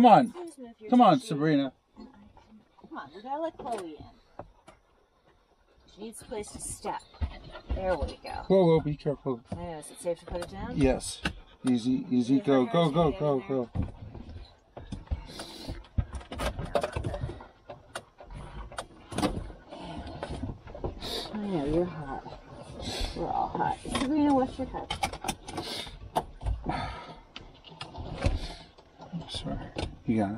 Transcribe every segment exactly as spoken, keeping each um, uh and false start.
Come on. Come on, Sabrina. Come on, we gotta let Chloe in. She needs a place to step. There we go. Whoa, whoa, be careful. There, is it safe to put it down? Yes. Easy, easy. Go, go, go, go, go. I know, you're hot. We're all hot. Sabrina, wash your head. I'm sorry. You got it?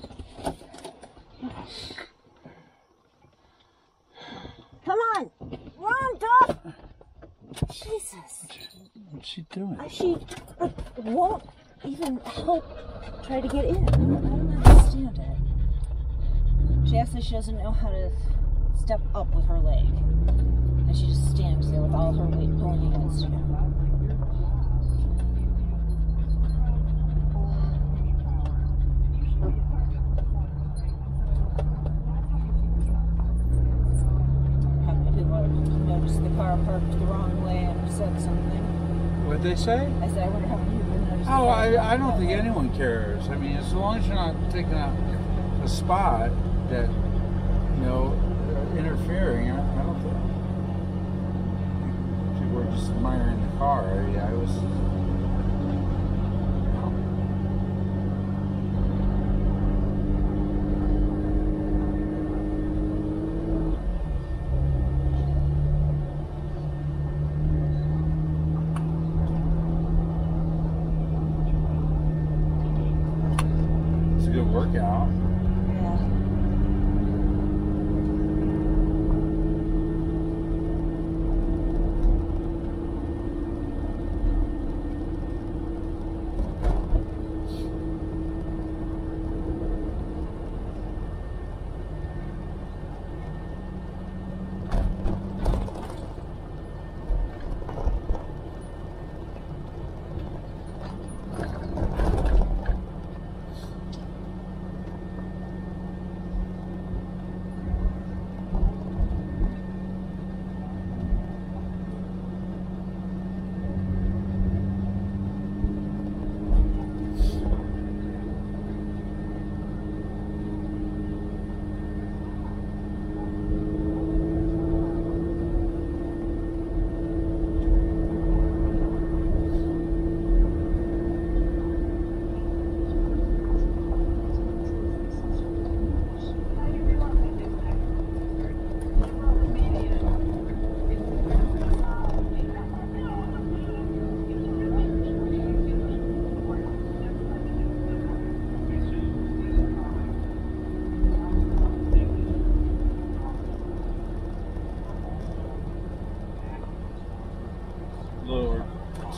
Yeah. Come on! Run, dog! Jesus! What's she doing? She uh, won't even help try to get in. I don't understand it. She actually she doesn't know how to step up with her leg. And she just stands there with all her weight pulling against her. They say? I said, I wonder how many people notice. Oh, I, I don't think anyone cares. I mean, as long as you're not taking up a, a spot that, you know, interfering, I, I don't think people are just admiring the car. Yeah, I was. Workout. Yeah.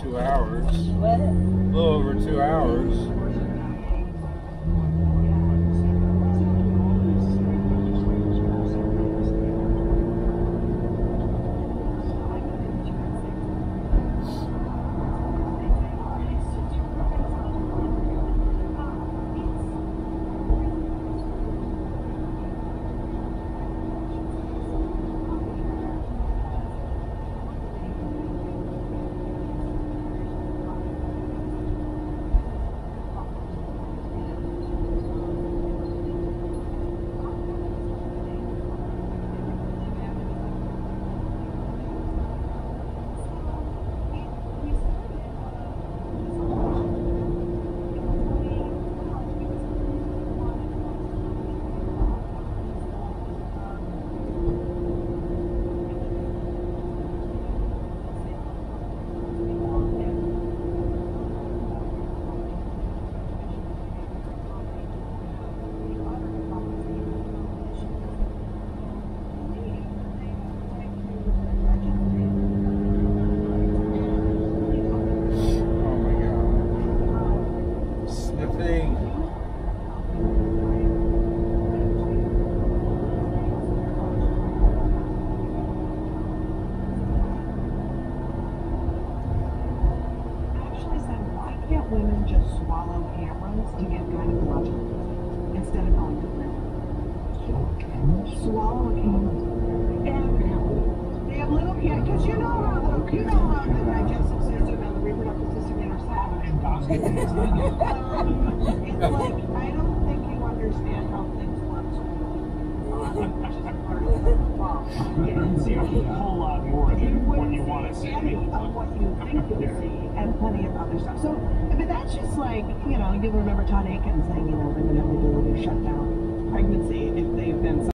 Two hours. What? A little over two hours. You know how the digestive system and the reproductive system intersect. Like, I don't think you understand how things work. You can see a whole lot more than what you want to see. Of what you think you'll see, and plenty of other stuff. So, but that's just like, you know, you'll remember Todd Akin saying, you know, women have the ability to shut down pregnancy if they've been.